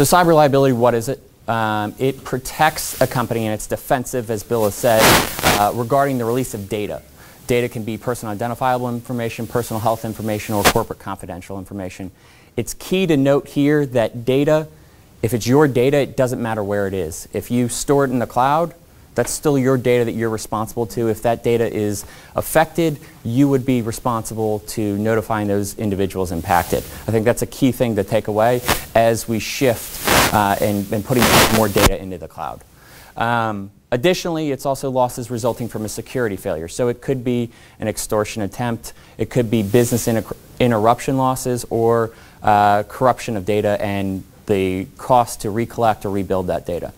So cyber liability, what is it? It protects a company, and it's defensive, as Bill has said, regarding the release of data. Data can be personal identifiable information, personal health information, or corporate confidential information. It's key to note here that data, if it's your data, it doesn't matter where it is. If you store it in the cloud, that's still your data that you're responsible to. If that data is affected, you would be responsible to notifying those individuals impacted. I think that's a key thing to take away as we shift and putting more data into the cloud. Additionally, it's also losses resulting from a security failure. So it could be an extortion attempt, it could be business interruption losses, or corruption of data and the cost to recollect or rebuild that data.